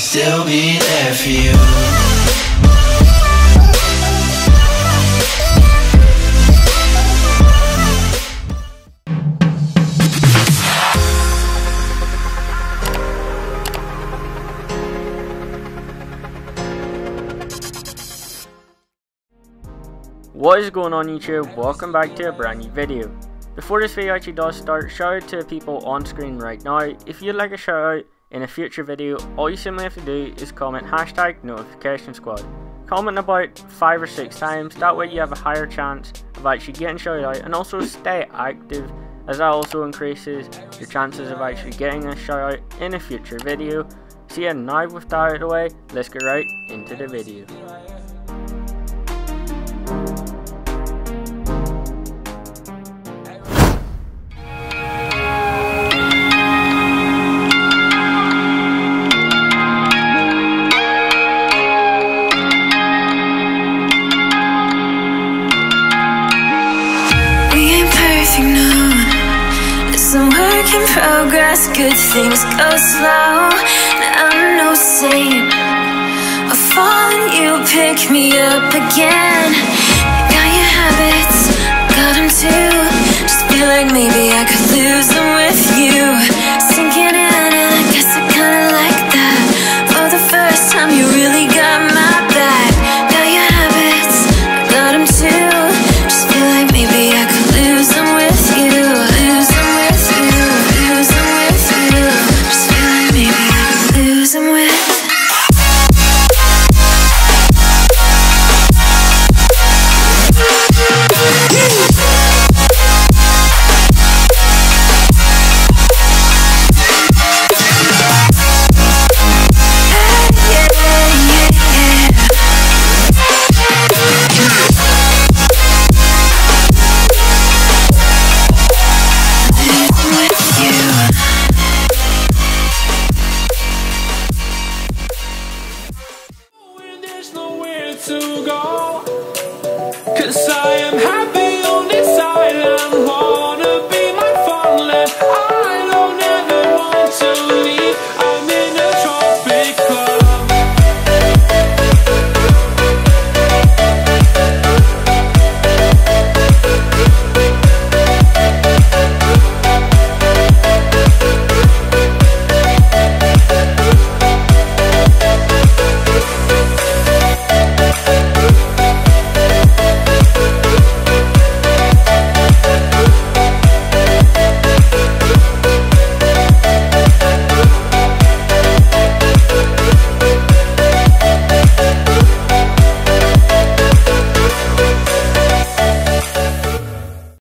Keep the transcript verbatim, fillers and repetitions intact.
still be there for you. What is going on YouTube, welcome back to a brand new video. Before this video actually does start, shout out to the people on screen right now. If you'd like a shout out in a future video, all you simply have to do is comment hashtag notification squad. Comment about five or six times, that way you have a higher chance of actually getting shouted out, and also stay active as that also increases your chances of actually getting a shout out in a future video. So yeah, now with that out of the way, let's get right into the video. In progress, good things go slow. I'm no saint. I fall and you pick me up again.